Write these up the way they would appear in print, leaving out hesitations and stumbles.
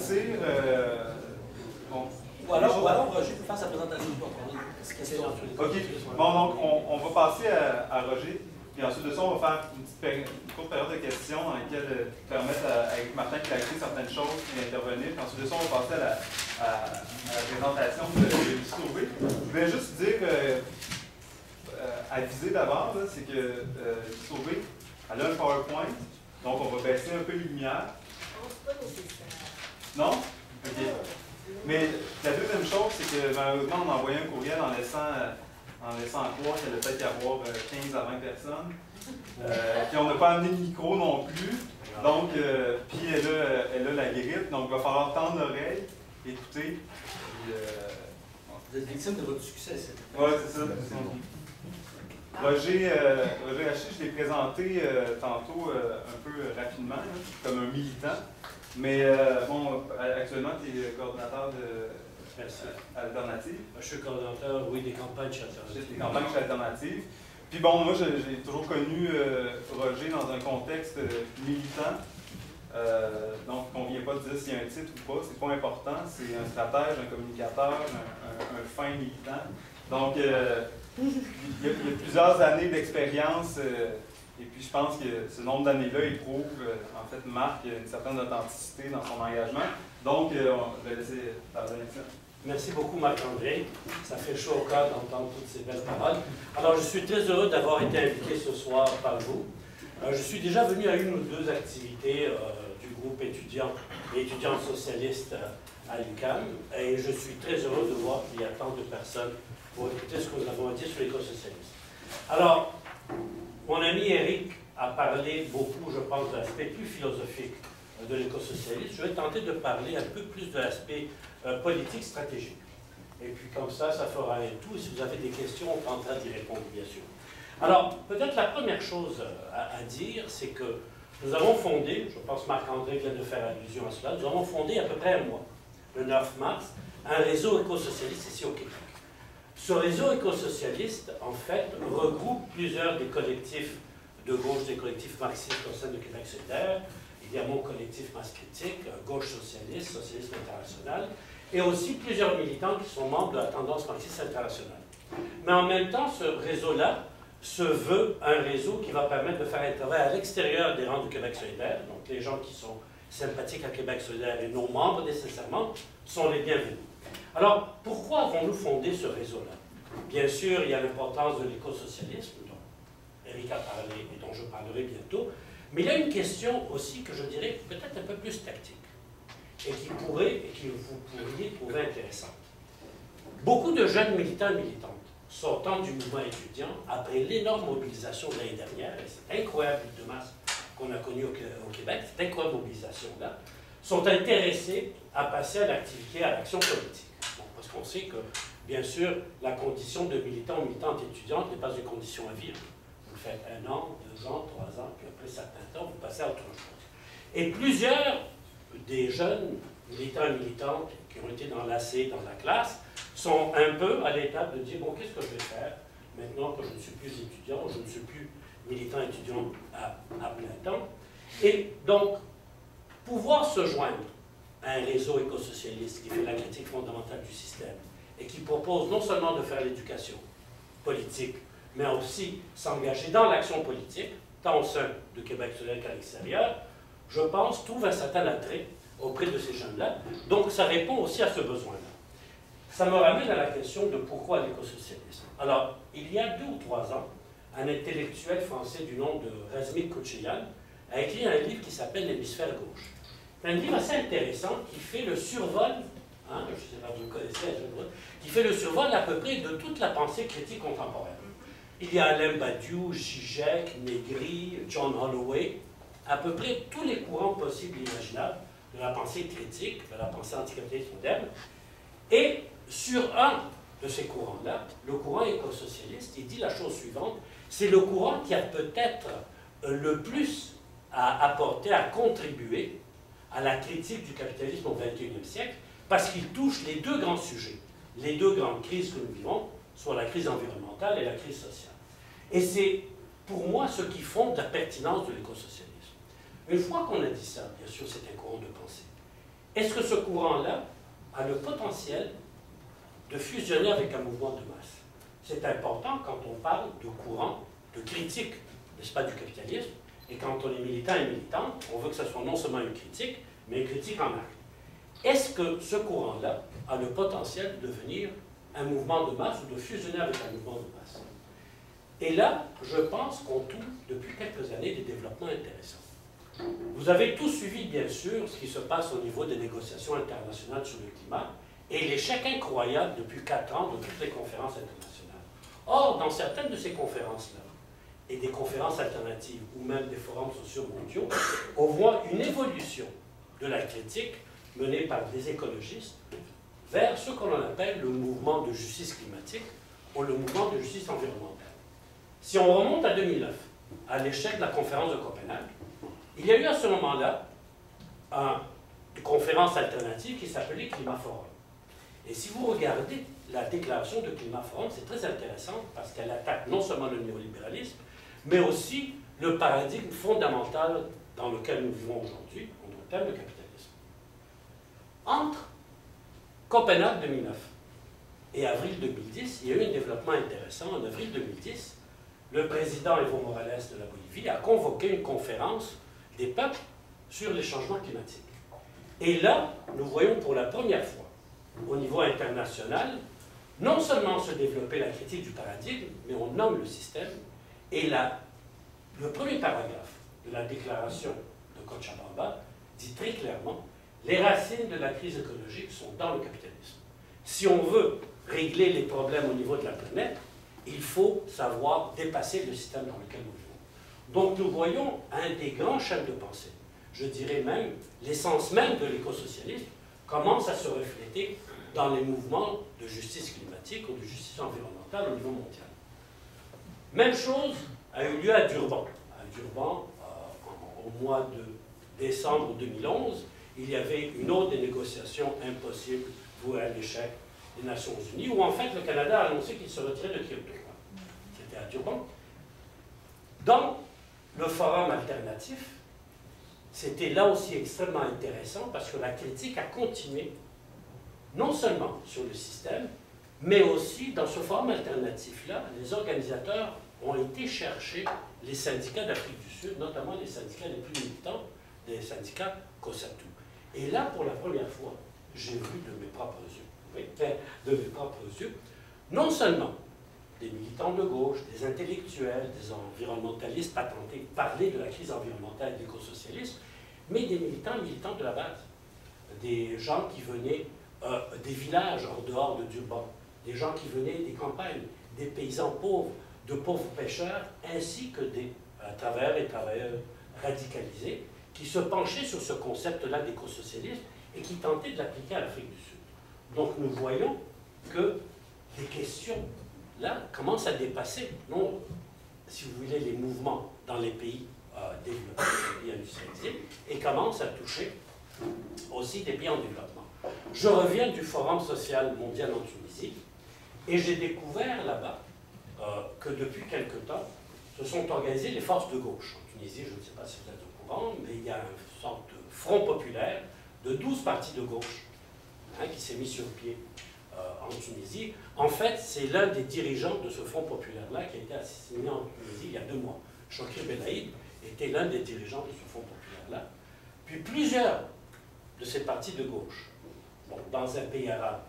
partir... bon. Ou alors Roger peut faire sa présentation. OK. Bon, donc on va passer à Roger. Puis ensuite de ça, on va faire une courte période de questions dans laquelle permettre avec Martin de clarifier certaines choses et d'intervenir. Puis ensuite de ça, on va passer à la présentation de Lucie Sauvé. Je voulais juste dire, aviser d'abord, c'est que Lucie Sauvé, elle a un PowerPoint, donc on va baisser un peu les lumières. Non? OK. Mais la deuxième chose, c'est que malheureusement, on a envoyé un courriel en laissant croire qu'il allait peut-être y avoir 15 à 20 personnes. Puis on n'a pas amené le micro non plus. Donc, puis elle a la grippe, donc il va falloir tendre l'oreille, écouter. Puis, vous êtes victime de votre succès, c'est ça? Oui, c'est ça. Roger Rashi, je l'ai présenté tantôt un peu rapidement, là, comme un militant. Mais bon, actuellement, tu es coordonnateur de Alternative. Je suis coordonnateur, oui, des campagnes chez Alternative. Des campagnes chez Alternative. Puis bon, moi, j'ai toujours connu Roger dans un contexte militant. Donc, on ne vient pas de dire s'il y a un titre ou pas, c'est pas important. C'est un stratège, un communicateur, un fin militant. Donc, il y a plusieurs années d'expérience. Et puis, je pense que ce nombre d'années-là, il prouve, en fait, Marc, une certaine authenticité dans son engagement. Donc, je vais laisser parler ça. Merci beaucoup, Marc-André. Ça fait chaud au cœur d'entendre toutes ces belles paroles. Alors, je suis très heureux d'avoir été invité ce soir par vous. Je suis déjà venu à une ou deux activités du groupe étudiant et étudiantes socialistes à l'UQAM. Et je suis très heureux de voir qu'il y a tant de personnes pour écouter ce que nous avons dit sur l'éco-socialisme. Alors, mon ami Eric a parlé beaucoup, je pense, de l'aspect plus philosophique de l'écosocialisme. Je vais tenter de parler un peu plus de l'aspect politique, stratégique. Et puis comme ça, ça fera un tout. Si vous avez des questions, on tentera d'y répondre, bien sûr. Alors, peut-être la première chose à dire, c'est que nous avons fondé, je pense Marc-André vient de faire allusion à cela, nous avons fondé à peu près un mois, le 9 mars, un réseau écosocialiste ici au Québec. Ce réseau écosocialiste, en fait, regroupe plusieurs des collectifs de gauche, des collectifs marxistes au sein de Québec solidaire. Il y a mon collectif masse critique, gauche socialiste, socialisme international, et aussi plusieurs militants qui sont membres de la tendance marxiste internationale. Mais en même temps, ce réseau-là se veut un réseau qui va permettre de faire un travail à l'extérieur des rangs du Québec solidaire. Donc les gens qui sont sympathiques à Québec solidaire et non membres nécessairement sont les bienvenus. Alors, pourquoi avons-nous fondé ce réseau-là? Bien sûr, il y a l'importance de l'écosocialisme, dont Eric a parlé et dont je parlerai bientôt, mais il y a une question aussi que je dirais peut-être un peu plus tactique, et que vous pourriez trouver intéressante. Beaucoup de jeunes militants et militantes sortant du mouvement étudiant, après l'énorme mobilisation de l'année dernière, et cette incroyable lutte de masse qu'on a connue au Québec, cette incroyable mobilisation-là, sont intéressés à passer à l'activité, à l'action politique. Bon, parce qu'on sait que, bien sûr, la condition de militant ou militante étudiante n'est pas une condition à vivre. Vous le faites 1 an, 2 ans, 3 ans, puis après certains temps, vous passez à autre chose. Et plusieurs des jeunes militants et militantes qui ont été dans l'AC, dans la classe, sont un peu à l'étape de dire, bon, qu'est-ce que je vais faire maintenant que je ne suis plus étudiant, je ne suis plus militant étudiant à plein temps. Et donc, pouvoir se joindre à un réseau écosocialiste qui fait la critique fondamentale du système et qui propose non seulement de faire l'éducation politique, mais aussi s'engager dans l'action politique, tant au sein de Québec solidaire qu'à l'extérieur, je pense, trouve un certain attrait auprès de ces jeunes-là. Donc ça répond aussi à ce besoin-là. Ça me ramène à la question de pourquoi l'écosocialisme. Alors, il y a 2 ou 3 ans, un intellectuel français du nom de Razmig Kouchéyan a écrit un livre qui s'appelle « L'hémisphère gauche ». C'est un livre assez intéressant qui fait le survol, hein, je ne sais pas si vous le connaissez, qui fait le survol à peu près de toute la pensée critique contemporaine. Il y a Alain Badiou, Zizek, Negri, John Holloway, à peu près tous les courants possibles et imaginables de la pensée critique, de la pensée anticapitaliste moderne. Et sur un de ces courants-là, le courant écosocialiste, il dit la chose suivante, c'est le courant qui a peut-être le plus à apporter, à contribuer à la critique du capitalisme au XXIe siècle, parce qu'il touche les 2 grands sujets, les 2 grandes crises que nous vivons, soit la crise environnementale et la crise sociale. Et c'est, pour moi, ce qui fonde la pertinence de l'écosocialisme. Une fois qu'on a dit ça, bien sûr, c'est un courant de pensée. Est-ce que ce courant-là a le potentiel de fusionner avec un mouvement de masse? C'est important quand on parle de courant, de critique, n'est-ce pas, du capitalisme, et quand on est militant et militante, on veut que ce soit non seulement une critique, mais une critique en acte. Est-ce que ce courant-là a le potentiel de devenir un mouvement de masse ou de fusionner avec un mouvement de masse? Et là, je pense qu'on trouve depuis quelques années des développements intéressants. Vous avez tous suivi, bien sûr, ce qui se passe au niveau des négociations internationales sur le climat et l'échec incroyable depuis 4 ans de toutes les conférences internationales. Or, dans certaines de ces conférences-là, et des conférences alternatives, ou même des forums sociaux mondiaux, on voit une évolution de la critique menée par des écologistes vers ce qu'on appelle le mouvement de justice climatique ou le mouvement de justice environnementale. Si on remonte à 2009, à l'échec de la conférence de Copenhague, il y a eu à ce moment-là une conférence alternative qui s'appelait ClimaForum. Et si vous regardez la déclaration de ClimaForum, c'est très intéressant parce qu'elle attaque non seulement le néolibéralisme, mais aussi le paradigme fondamental dans lequel nous vivons aujourd'hui, en d'autres termes, le capitalisme. Entre Copenhague 2009 et avril 2010, il y a eu un développement intéressant. En avril 2010, le président Evo Morales de la Bolivie a convoqué une conférence des peuples sur les changements climatiques. Et là, nous voyons pour la première fois, au niveau international, non seulement se développer la critique du paradigme, mais on nomme le système. Et le premier paragraphe de la déclaration de Cochabamba dit très clairement « Les racines de la crise écologique sont dans le capitalisme. Si on veut régler les problèmes au niveau de la planète, il faut savoir dépasser le système dans lequel nous vivons. » Donc nous voyons un des grands chaînes de pensée, je dirais même l'essence même de l'écosocialisme, commence à se refléter dans les mouvements de justice climatique ou de justice environnementale au niveau mondial. Même chose a eu lieu à Durban. À Durban, au mois de décembre 2011, il y avait une autre négociation impossible vouée à l'échec des Nations Unies, où en fait le Canada a annoncé qu'il se retirait de Kyoto. C'était à Durban. Dans le forum alternatif, c'était là aussi extrêmement intéressant parce que la critique a continué, non seulement sur le système, mais aussi dans ce forum alternatif-là, les organisateurs ont été chercher les syndicats d'Afrique du Sud, notamment les syndicats les plus militants, les syndicats COSATU. Et là, pour la première fois, j'ai vu de mes propres yeux, non seulement des militants de gauche, des intellectuels, des environnementalistes patentés, parler de la crise environnementale et de l'écosocialisme, mais des militants de la base, des gens qui venaient des villages en dehors de Durban, des gens qui venaient des campagnes, des paysans pauvres, de pauvres pêcheurs, ainsi que des travailleurs et travailleuses radicalisés, qui se penchaient sur ce concept-là d'écosocialisme et qui tentaient de l'appliquer à l'Afrique du Sud. Donc nous voyons que les questions là commencent à dépasser, non, si vous voulez, les mouvements dans les pays développés, les pays industrialisés, et commencent à toucher aussi des pays en développement. Je reviens du Forum social mondial en Tunisie, et j'ai découvert là-bas que depuis quelque temps, se sont organisées les forces de gauche. En Tunisie, je ne sais pas si vous êtes au courant, mais il y a une sorte de front populaire de 12 partis de gauche qui s'est mis sur pied en Tunisie. En fait, c'est l'un des dirigeants de ce front populaire-là qui a été assassiné en Tunisie il y a 2 mois. Chokri Belaïd était l'un des dirigeants de ce front populaire-là. Puis plusieurs de ces partis de gauche, dans un pays arabe,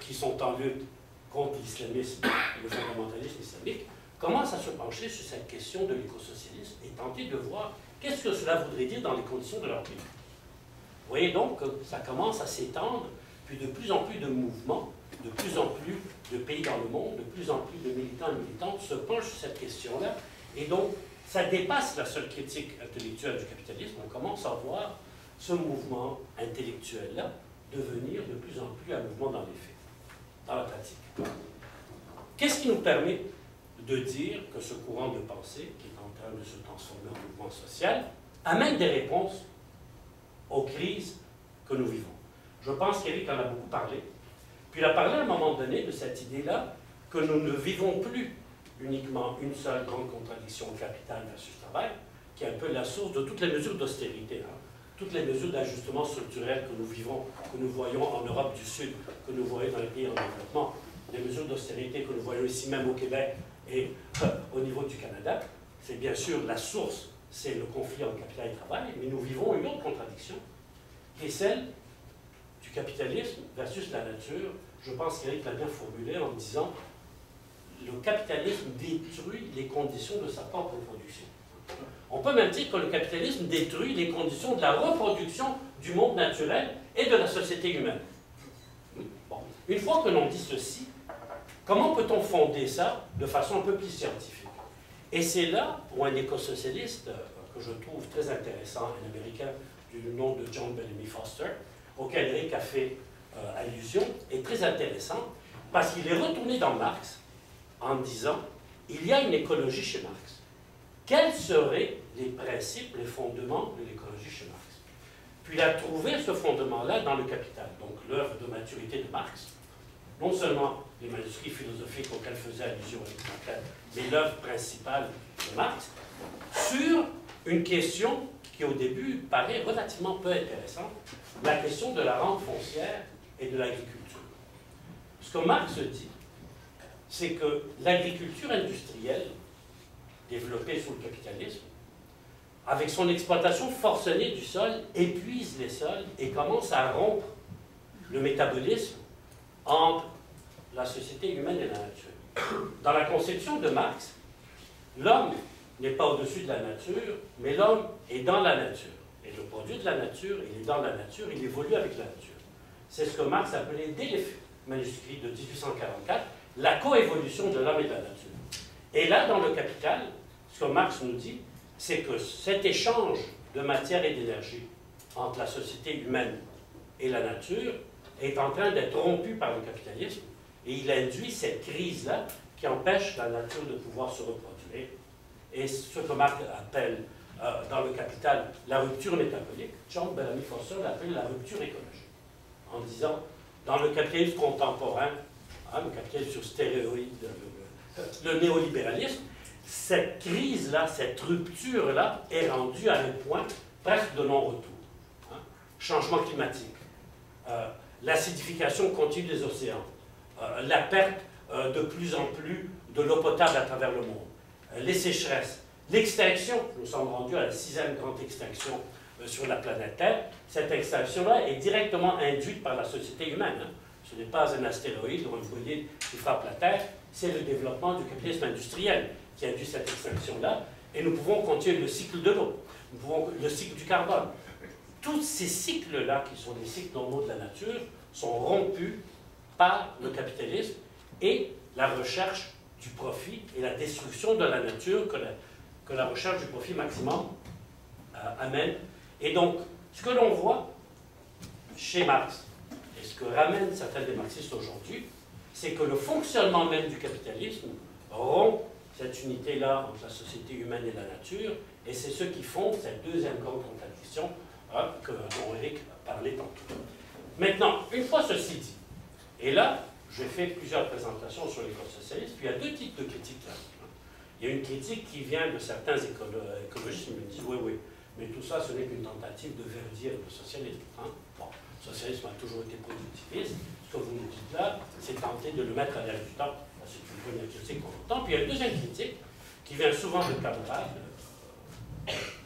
qui sont en lutte contre l'islamisme et le fondamentalisme islamique, commencent à se pencher sur cette question de l'écosocialisme et tenter de voir qu'est-ce que cela voudrait dire dans les conditions de leur pays. Vous voyez donc que ça commence à s'étendre, puis de plus en plus de mouvements, de plus en plus de pays dans le monde, de plus en plus de militants et militantes se penchent sur cette question-là, et donc ça dépasse la seule critique intellectuelle du capitalisme. On commence à voir ce mouvement intellectuel-là devenir de plus en plus un mouvement dans les faits, dans la pratique. Qu'est-ce qui nous permet de dire que ce courant de pensée, qui est en train de se transformer en mouvement social, amène des réponses aux crises que nous vivons? Je pense qu'Eric en a beaucoup parlé. Puis il a parlé à un moment donné de cette idée-là que nous ne vivons plus uniquement une seule grande contradiction, capital versus travail, qui est un peu la source de toutes les mesures d'austérité. toutes les mesures d'ajustement structurel que nous vivons, que nous voyons en Europe du Sud, que nous voyons dans les pays en développement, les mesures d'austérité que nous voyons ici même au Québec et au niveau du Canada, c'est bien sûr la source, c'est le conflit entre capital et travail, mais nous vivons une autre contradiction, qui est celle du capitalisme versus la nature. Je pense qu'Eric l'a bien formulé en disant le capitalisme détruit les conditions de sa propre production. On peut même dire que le capitalisme détruit les conditions de la reproduction du monde naturel et de la société humaine. Bon. Une fois que l'on dit ceci, comment peut-on fonder ça de façon un peu plus scientifique? Et c'est là où un éco-socialiste, que je trouve très intéressant, un Américain du nom de John Bellamy Foster, auquel Eric a fait allusion, est très intéressant parce qu'il est retourné dans Marx en disant « Il y a une écologie chez Marx. Quels seraient les principes, les fondements de l'écologie chez Marx ?» Puis il a trouvé ce fondement-là dans le Capital, donc l'œuvre de maturité de Marx. Non seulement les manuscrits philosophiques auxquels faisait allusion Eric, mais l'œuvre principale de Marx, sur une question qui au début paraît relativement peu intéressante, la question de la rente foncière et de l'agriculture. Ce que Marx dit, c'est que l'agriculture industrielle, développée sous le capitalisme, avec son exploitation forcenée du sol, épuise les sols et commence à rompre le métabolisme entre la société humaine et la nature. Dans la conception de Marx, l'homme n'est pas au-dessus de la nature, mais l'homme est dans la nature. Et le produit de la nature, il est dans la nature, il évolue avec la nature. C'est ce que Marx appelait dès les manuscrits de 1844, la coévolution de l'homme et de la nature. Et là, dans le Capital, ce que Marx nous dit, c'est que cet échange de matière et d'énergie entre la société humaine et la nature est en train d'être rompu par le capitalisme, et il induit cette crise-là qui empêche la nature de pouvoir se reproduire. Et ce que Marx appelle dans le Capital la rupture métabolique, John Bellamy Foster l'appelle la rupture écologique, en disant, dans le capitalisme contemporain, hein, le capitalisme sur stéroïdes, le néolibéralisme, cette crise-là, cette rupture-là est rendue à un point presque de non-retour. Hein. Changement climatique, l'acidification continue des océans, la perte de plus en plus de l'eau potable à travers le monde, les sécheresses, l'extinction, nous sommes rendus à la 6e grande extinction sur la planète Terre. Cette extinction-là est directement induite par la société humaine. Hein. Ce n'est pas un astéroïde ou un voilier qui frappe la Terre, c'est le développement du capitalisme industriel qui induit cette extinction-là, et nous pouvons continuer le cycle de l'eau, nous pouvons le cycle du carbone. Tous ces cycles-là, qui sont des cycles normaux de la nature, sont rompus par le capitalisme et la recherche du profit et la destruction de la nature que la recherche du profit maximum amène. Et donc, ce que l'on voit chez Marx, et ce que ramènent certains des marxistes aujourd'hui, c'est que le fonctionnement même du capitalisme rompt cette unité-là entre la société humaine et la nature, et c'est ce qui fonde cette deuxième grande contradiction dont Eric parlait tantôt. Maintenant, une fois ceci dit, et là, j'ai fait plusieurs présentations sur l'éco-socialisme, puis il y a deux types de critiques là. Il y a une critique qui vient de certains écologistes qui me disent « Oui, oui, mais tout ça, ce n'est qu'une tentative de verdir le socialisme. Hein? » Bon, le socialisme a toujours été productiviste. Ce que vous nous dites là, c'est tenter de le mettre à l'air du temps. C'est une première critique qu'on entend. Puis il y a une deuxième critique qui vient souvent de camarades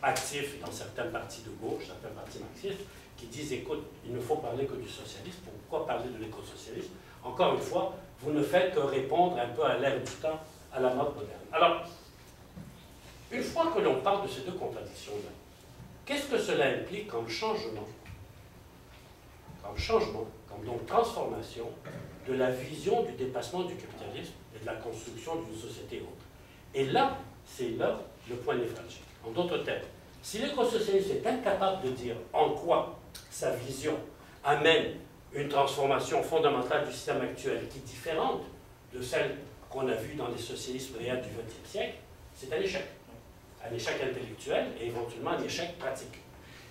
actifs dans certaines parties de gauche, certains partis marxistes, qui disent « Écoute, il ne faut parler que du socialisme. Pourquoi parler de l'éco-socialisme? Encore une fois, vous ne faites que répondre un peu à l'air du temps, à la mode moderne. » Alors, une fois que l'on parle de ces deux contradictions-là, qu'est-ce que cela implique comme changement, comme donc transformation de la vision du dépassement du capitalisme et de la construction d'une société autre? Et là, c'est là le point névralgique. En d'autres termes, si l'éco-socialisme est incapable de dire en quoi sa vision amène une transformation fondamentale du système actuel qui est différente de celle qu'on a vue dans les socialismes réels du XXe siècle, c'est un échec intellectuel et éventuellement un échec pratique.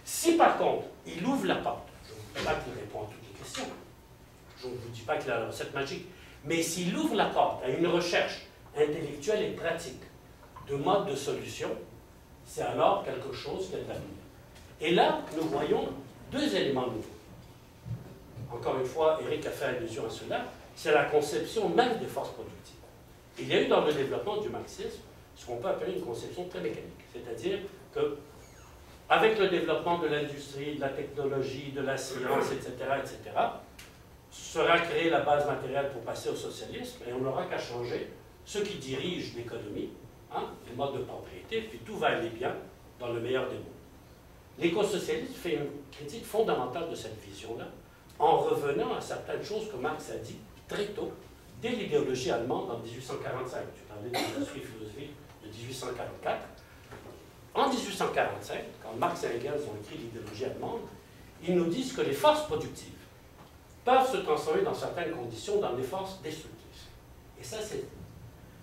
Si par contre, il ouvre la porte, je ne vous dis pas qu'il répond à toutes les questions, je ne vous dis pas qu'il a la recette magique, mais s'il ouvre la porte à une recherche intellectuelle et pratique de mode de solution, c'est alors quelque chose qui est à venir. Et là, nous voyons deux éléments nouveaux. Encore une fois, Eric a fait allusion à cela, c'est la conception même des forces productives. Il y a eu dans le développement du marxisme ce qu'on peut appeler une conception très mécanique, c'est-à-dire que avec le développement de l'industrie, de la technologie, de la science, etc., sera créée la base matérielle pour passer au socialisme, et on n'aura qu'à changer ceux qui dirigent l'économie, hein, les modes de propriété, puis tout va aller bien dans le meilleur des mondes. L'écosocialisme fait une critique fondamentale de cette vision-là, en revenant à certaines choses que Marx a dit très tôt, dès l'idéologie allemande en 1845. Je parlais de l'industrie philosophique de 1844. En 1845, quand Marx et Engels ont écrit l'idéologie allemande, ils nous disent que les forces productives peuvent se transformer dans certaines conditions dans des forces destructives. Et ça, c'est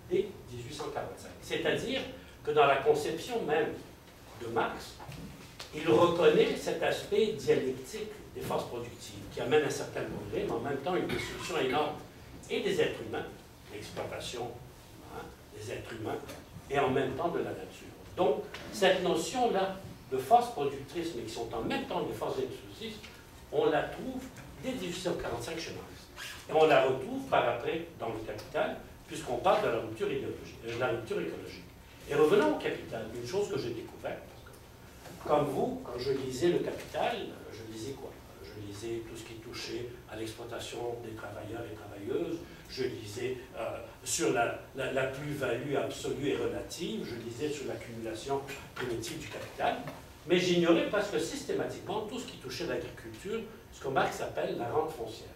dès 1845. C'est-à-dire que dans la conception même de Marx, il reconnaît cet aspect dialectique des forces productives qui amène un certain progrès, mais en même temps une destruction énorme et des êtres humains, l'exploitation des êtres humains, et en même temps de la nature. Donc, cette notion-là de forces productrices, mais qui sont en même temps des forces destructrices, on la trouve dès 1845 chez Marx. Et on la retrouve par après dans le Capital, puisqu'on parle de la rupture idéologique, de la rupture écologique. Et revenons au Capital, une chose que j'ai découverte, comme vous, quand je lisais le Capital, je lisais quoi? Je lisais tout ce qui touchait à l'exploitation des travailleurs et travailleuses, je lisais sur la plus-value absolue et relative, je lisais sur l'accumulation primitive du capital, mais j'ignorais presque systématiquement tout ce qui touchait l'agriculture, ce que Marx appelle la rente foncière.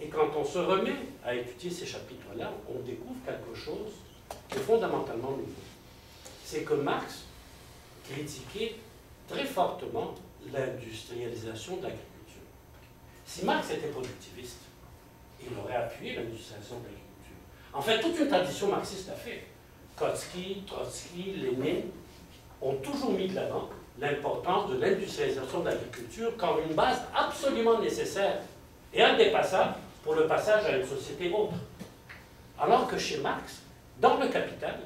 Et quand on se remet à étudier ces chapitres-là, on découvre quelque chose de fondamentalement nouveau. C'est que Marx critiquait très fortement l'industrialisation de l'agriculture. Si Marx était productiviste, il aurait appuyé l'industrialisation de l'agriculture. En fait, toute une tradition marxiste a fait. Kotsky, Trotsky, Lénine ont toujours mis de l'avant l'importance de l'industrialisation de l'agriculture comme une base absolument nécessaire et indépassable pour le passage à une société autre. Alors que chez Marx, dans le Capital,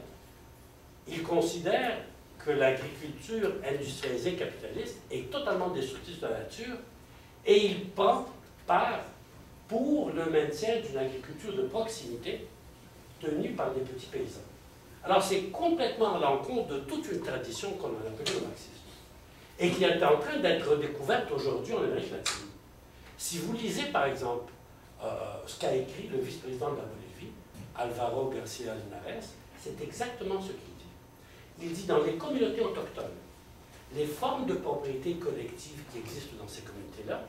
il considère que l'agriculture industrialisée capitaliste est totalement destructrice de la nature et il prend part pour le maintien d'une agriculture de proximité tenue par des petits paysans. Alors c'est complètement à l'encontre de toute une tradition qu'on a appelée le marxisme et qui est en train d'être redécouverte aujourd'hui en Amérique latine. Si vous lisez par exemple ce qu'a écrit le vice-président de la Bolivie, Alvaro Garcia Linares, c'est exactement ce qu'il dit. Il dit dans les communautés autochtones, les formes de propriété collective qui existent dans ces communautés-là,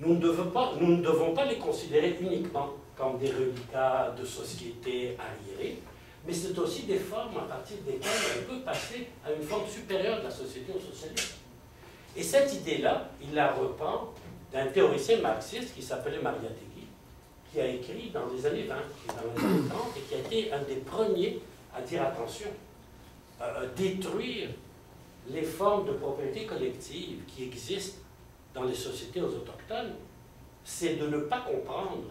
nous ne devons pas les considérer uniquement comme des reliquats de sociétés arriérées, mais c'est aussi des formes à partir desquelles on peut passer à une forme supérieure de la société au socialisme. Et cette idée-là, il la reprend d'un théoricien marxiste qui s'appelait Maria Tegui, qui a écrit dans les années 20, dans les années 30, et qui a été un des premiers à dire attention, détruire les formes de propriété collective qui existent dans les sociétés aux autochtones, c'est de ne pas comprendre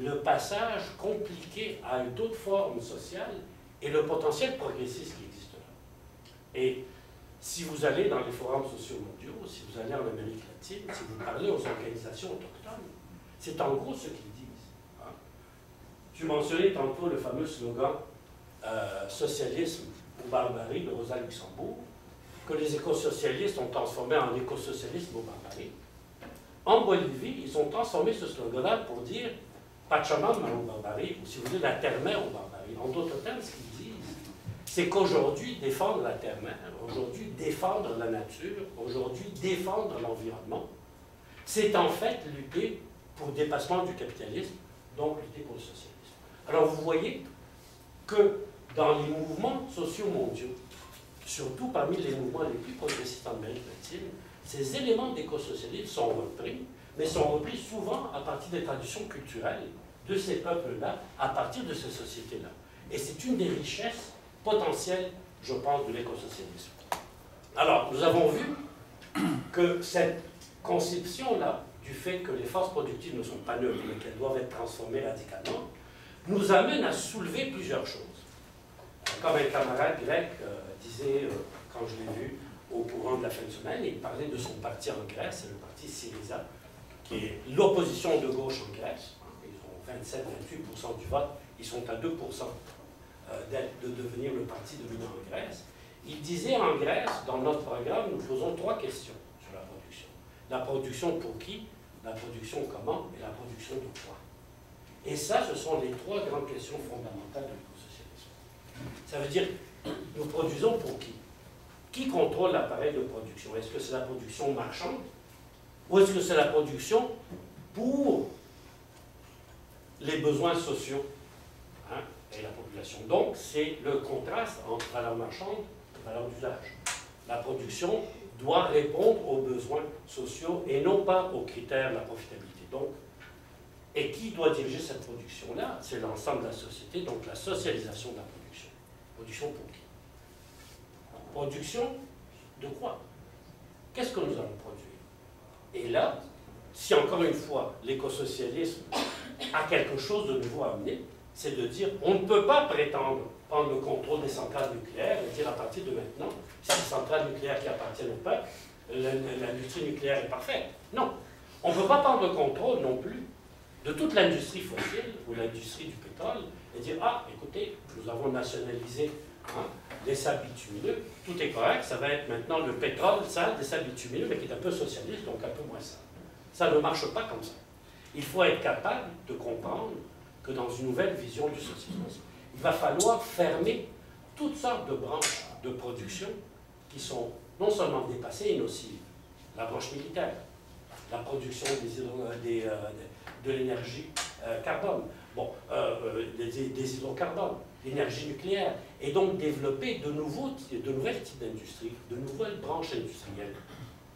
le passage compliqué à une autre forme sociale et le potentiel progressiste qui existe là. Et si vous allez dans les forums sociaux mondiaux, si vous allez en Amérique latine, si vous parlez aux organisations autochtones, c'est en gros ce qu'ils disent. Hein. Tu mentionnais tantôt le fameux slogan « socialisme » ou barbarie de Rosa Luxembourg, que les écosocialistes ont transformé en écosocialisme ou barbarie. En Bolivie, ils ont transformé ce slogan-là pour dire Pachamama ou barbarie, ou si vous voulez, la terre-mère ou barbarie. En d'autres termes, ce qu'ils disent, c'est qu'aujourd'hui, défendre la terre-mère, aujourd'hui, défendre la nature, aujourd'hui, défendre l'environnement, c'est en fait lutter pour le dépassement du capitalisme, donc lutter pour le socialisme. Alors vous voyez que dans les mouvements sociaux mondiaux, surtout parmi les mouvements les plus progressistes en Amérique latine, ces éléments d'écosocialisme sont repris, mais sont repris souvent à partir des traditions culturelles de ces peuples-là, à partir de ces sociétés-là. Et c'est une des richesses potentielles, je pense, de l'écosocialisme. Alors, nous avons vu que cette conception-là, du fait que les forces productives ne sont pas neutres, mais qu'elles doivent être transformées radicalement, nous amène à soulever plusieurs choses. Comme un camarade grec disait, quand je l'ai vu au courant de la fin de semaine, et il parlait de son parti en Grèce, le parti Syriza, qui est l'opposition de gauche en Grèce. Ils ont 27-28% du vote, ils sont à 2% de devenir le parti dominant en Grèce. Il disait en Grèce, dans notre programme, nous posons trois questions sur la production. La production pour qui, la production comment et la production de quoi. Et ça, ce sont les trois grandes questions fondamentales de l'écosocialisme. Ça veut dire, nous produisons pour qui? Qui contrôle l'appareil de production? Est-ce que c'est la production marchande ou est-ce que c'est la production pour les besoins sociaux, hein, et la population? Donc, c'est le contraste entre valeur marchande et valeur d'usage. La production doit répondre aux besoins sociaux et non pas aux critères de la profitabilité. Donc, et qui doit diriger cette production-là? C'est l'ensemble de la société, donc la socialisation de la production. Production pour qui? Production de quoi? Qu'est-ce que nous allons produire? Et là, si encore une fois l'écosocialisme a quelque chose de nouveau à amener, c'est de dire on ne peut pas prétendre prendre le contrôle des centrales nucléaires et dire à partir de maintenant, c'est les centrales nucléaires qui appartiennent au peuple, l'industrie nucléaire est parfaite. Non, on ne peut pas prendre le contrôle non plus de toute l'industrie fossile ou l'industrie du pétrole et dire ah, écoutez, nous avons nationalisé, hein, les sables bitumineux, tout est correct, ça va être maintenant le pétrole sale des sables bitumineux, mais qui est un peu socialiste, donc un peu moins sale. Ça ne marche pas comme ça. Il faut être capable de comprendre que dans une nouvelle vision du socialisme, il va falloir fermer toutes sortes de branches de production qui sont non seulement dépassées, mais nocives. La branche militaire, la production de l'énergie carbone, bon, des hydrocarbones, l'énergie nucléaire, et donc développer de nouvelles types d'industries, de nouvelles branches industrielles,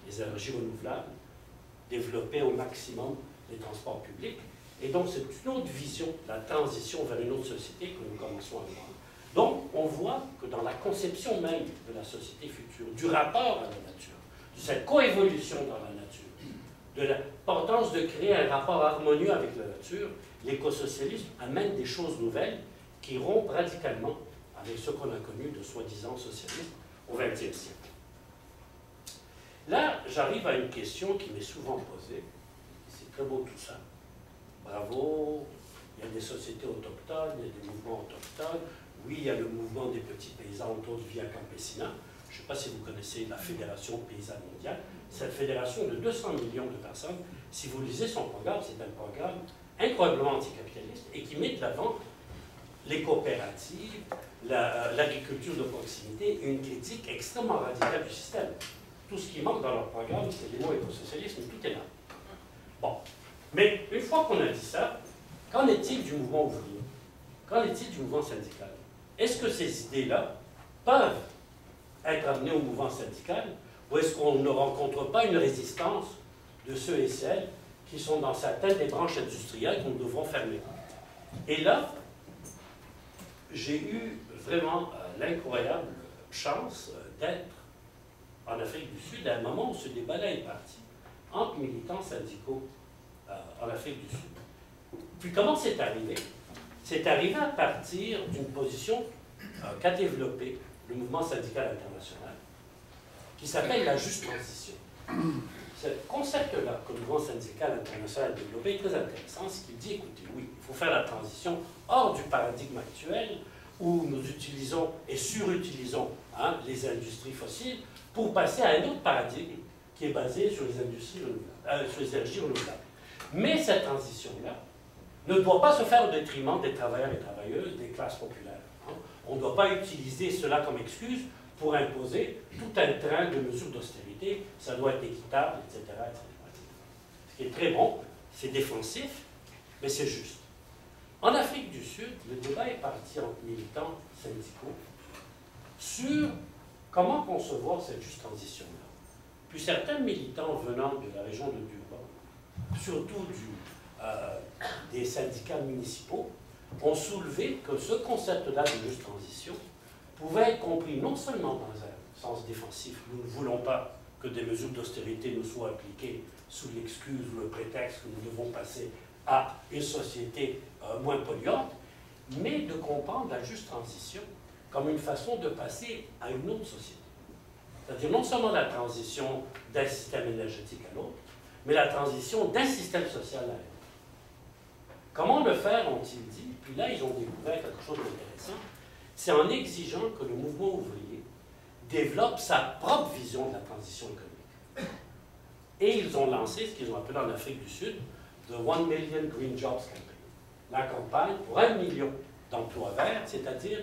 les énergies renouvelables, développer au maximum les transports publics. Et donc, c'est une autre vision, la transition vers une autre société que nous commençons à voir. Donc, on voit que dans la conception même de la société future, du rapport à la nature, de cette coévolution dans la nature, de l'importance de créer un rapport harmonieux avec la nature, l'écosocialisme amène des choses nouvelles qui rompent radicalement avec ce qu'on a connu de soi-disant socialisme au XXe siècle. Là, j'arrive à une question qui m'est souvent posée. C'est très beau tout ça. Bravo, il y a des sociétés autochtones, il y a des mouvements autochtones. Oui, il y a le mouvement des petits paysans autour de Via Campesina. Je ne sais pas si vous connaissez la Fédération Paysanne Mondiale. Cette fédération de 200 millions de personnes, si vous lisez son programme, c'est un programme incroyablement anticapitaliste et qui met de l'avant les coopératives, l'agriculture de proximité et une critique extrêmement radicale du système. Tout ce qui manque dans leur programme, c'est les mots écosocialisme, tout est là. Bon. Mais une fois qu'on a dit ça, qu'en est-il du mouvement ouvrier? Qu'en est-il du mouvement syndical? Est-ce que ces idées-là peuvent être amenées au mouvement syndical ou est-ce qu'on ne rencontre pas une résistance de ceux et celles qui sont dans certaines des branches industrielles qu'on devra fermer? Et là, j'ai eu vraiment l'incroyable chance d'être en Afrique du Sud, à un moment où ce débat-là est parti, entre militants syndicaux en Afrique du Sud. Puis comment c'est arrivé? C'est arrivé à partir d'une position qu'a développée le mouvement syndical international, qui s'appelle la Juste transition. Ce concept-là que le mouvement syndical international a développé est très intéressant, ce qui dit, écoutez, oui, il faut faire la transition hors du paradigme actuel, où nous utilisons et surutilisons, hein, les industries fossiles, pour passer à un autre paradigme qui est basé sur les industries renouvelables, sur les énergies renouvelables. Mais cette transition-là ne doit pas se faire au détriment des travailleurs et travailleuses, des classes populaires. Hein. On ne doit pas utiliser cela comme excuse pour imposer tout un train de mesures d'austérité, ça doit être équitable, etc., etc., etc. Ce qui est très bon, c'est défensif, mais c'est juste. En Afrique du Sud, le débat est parti entre militants syndicaux sur comment concevoir cette juste transition-là. Puis certains militants venant de la région de Durban, surtout des syndicats municipaux, ont soulevé que ce concept-là de juste transition pouvait être compris non seulement dans un sens défensif, nous ne voulons pas que des mesures d'austérité nous soient appliquées sous l'excuse ou le prétexte que nous devons passer à une société moins polluante, mais de comprendre la juste transition comme une façon de passer à une autre société. C'est-à-dire non seulement la transition d'un système énergétique à l'autre, mais la transition d'un système social à l'autre. Comment le faire, ont-ils dit? Puis là, ils ont découvert quelque chose d'intéressant. C'est en exigeant que le mouvement ouvrier développe sa propre vision de la transition économique. Et ils ont lancé ce qu'ils ont appelé en Afrique du Sud « The One Million Green Jobs Campaign », la campagne pour 1 million d'emplois verts, c'est-à-dire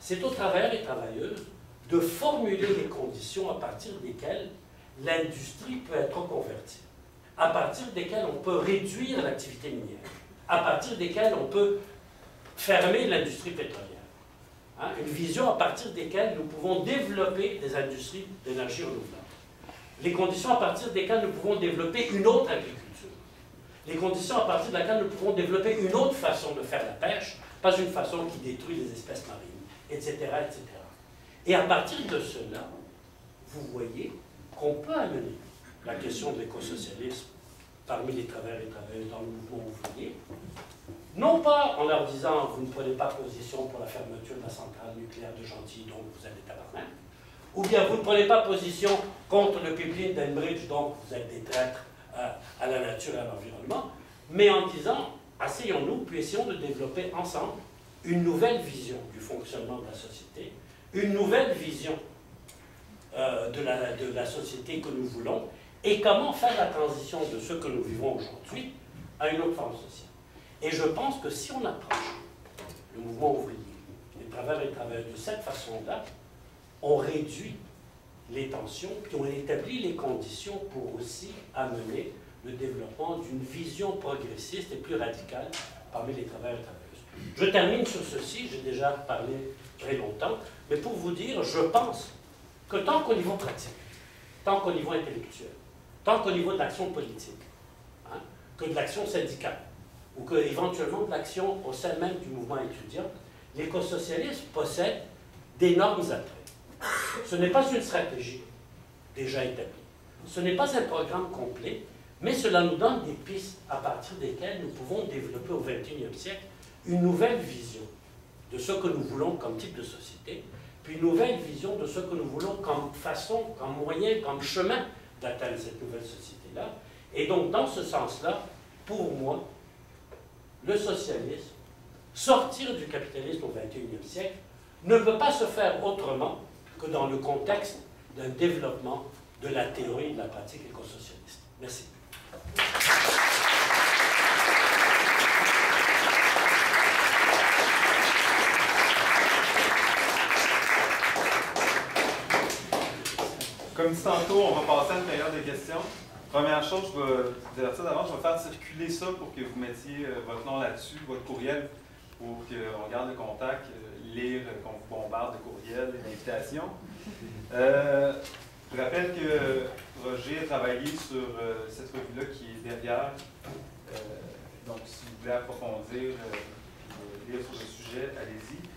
c'est aux travailleurs et travailleuses de formuler les conditions à partir desquelles l'industrie peut être reconvertie, à partir desquelles on peut réduire l'activité minière, à partir desquelles on peut fermer l'industrie pétrolière. Hein, une vision à partir desquelles nous pouvons développer des industries d'énergie renouvelable. Les conditions à partir desquelles nous pouvons développer une autre agriculture. Les conditions à partir desquelles nous pouvons développer une autre façon de faire la pêche, pas une façon qui détruit les espèces marines, etc. etc. Et à partir de cela, vous voyez qu'on peut amener la question de l'écosocialisme parmi les travailleurs et travailleuses dans le mouvement ouvrier, non pas en leur disant « vous ne prenez pas position pour la fermeture de la centrale nucléaire de Gentilly, donc vous êtes des tabarnak », ou bien « vous ne prenez pas position contre le pipeline d'Enbridge, donc vous êtes des traîtres à la nature et à l'environnement », mais en disant « asseyons-nous, puis essayons de développer ensemble une nouvelle vision du fonctionnement de la société, une nouvelle vision de la société que nous voulons, et comment faire la transition de ce que nous vivons aujourd'hui à une autre forme sociale. » Et je pense que si on approche le mouvement ouvrier, les travailleurs et les travailleuses de cette façon-là, on réduit les tensions, puis on établit les conditions pour aussi amener le développement d'une vision progressiste et plus radicale parmi les travailleurs et travailleuses. Je termine sur ceci, j'ai déjà parlé très longtemps, mais pour vous dire, je pense que tant qu'au niveau pratique, tant qu'au niveau intellectuel, tant qu'au niveau de l'action politique, hein, que de l'action syndicale, ou que éventuellement de l'action au sein même du mouvement étudiant, l'écosocialisme possède d'énormes attraits. Ce n'est pas une stratégie déjà établie, ce n'est pas un programme complet, mais cela nous donne des pistes à partir desquelles nous pouvons développer au XXIe siècle une nouvelle vision de ce que nous voulons comme type de société, puis une nouvelle vision de ce que nous voulons comme façon, comme moyen, comme chemin d'atteindre cette nouvelle société-là. Et donc, dans ce sens-là, pour moi, le socialisme, sortir du capitalisme au XXIe siècle, ne peut pas se faire autrement que dans le contexte d'un développement de la théorie et de la pratique écosocialiste. Merci. Comme dit tantôt, on va passer à une période de questions. Première chose, je vais vous avertir d'avance, je vais faire circuler ça pour que vous mettiez votre nom là-dessus, votre courriel, pour qu'on garde le contact, lire, qu'on vous bombarde de courriels, d'invitations. Je rappelle que Roger a travaillé sur cette revue-là qui est derrière. Donc, si vous voulez approfondir, lire sur le sujet, allez-y.